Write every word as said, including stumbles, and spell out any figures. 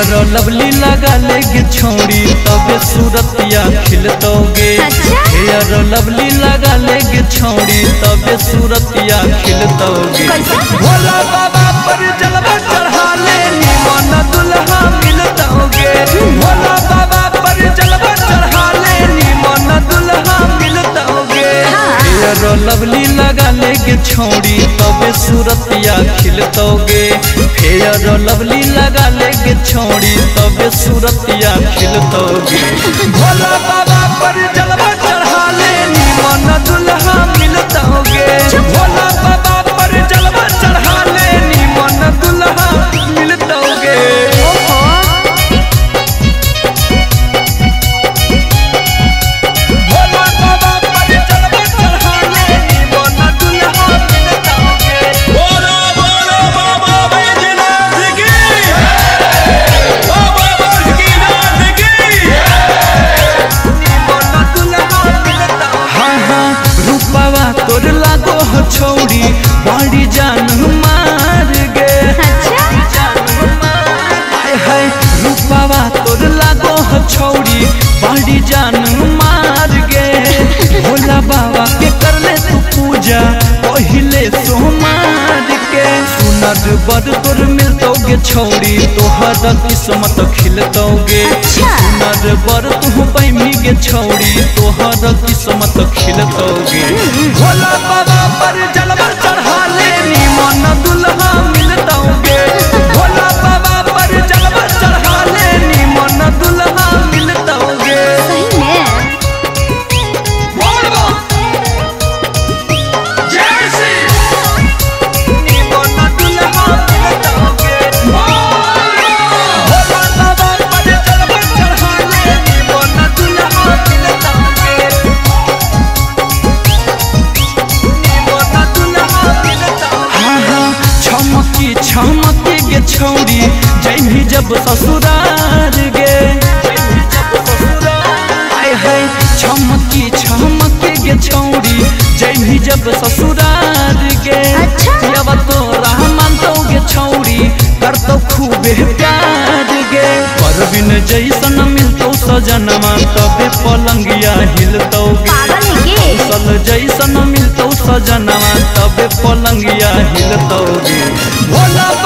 तोहरा लवली लगा लेगी छोड़ी तबे सूरतिया खिलतोगे। हेयर लवली लगा लेगी छोड़ी तबे सूरतिया खिलतोगे। भोला बाबा पर जलवा चढ़ा ले निमन दुल्हा मिलतोगे। भोला बाबा पर जलवा चढ़ा ले निमन दुल्हा मिलतोगे। हेयर लवली लगा लेगी छोड़ी तबे सूरतिया खिलतोगे। हेयर लवली लगा लेगी छोड़ी तबे सूरतिया खिलतोगे। भोला बाबा पर जलवा चढ़ा ले निमन दुल्हा मिलतोगे। भोला बाबा पर जलवा चढ़ा ले निमन दुल्हा मिलतोगे। भोला बाबा पर जलवा चढ़ा ले निमन दुल्हा मिलतोगे। भोला भोला बाबा बैजनाथ की बाबा बैजनाथ की निमन दुल्हा मिलतोगे। हाँ हाँ रूपवा तोर लागो हो छोड़ी बड़ी जान मार गे। हाय हाय रूपवा तोर लागो हो छोड़ी बड़ी जान मार गे। भोला बाबा के करले तू पूजा पहले सोमार के। सुनद बद तोर मिलतोगे छोड़ी तोहरा किस्मत खिलतोगे। सुनद बद तू पैमी के छोड़ी तोहरा किस्मत खिलतोगे। भोला बाबा पर जलवा चढ़ा ले निमन दुल्हा मिलतोगे। भोला बाबा पर जलवा चढ़ा ले निमन दुल्हा मिलतोगे। छोड़ी जैमी जब ससुराल गे। हाय हाय छमकी छमक गे छोड़ी जैमी जब ससुराल गे। अब तो रहमान तो गे छोड़ी कर तो खूबे प्यार गे। परवीन जैसन मिलतो सजनमा तबे पलंगिया हिलतोगे। सल जैसन मिलतो सजनमा तबे पलंगिया हिलतोगे। भोला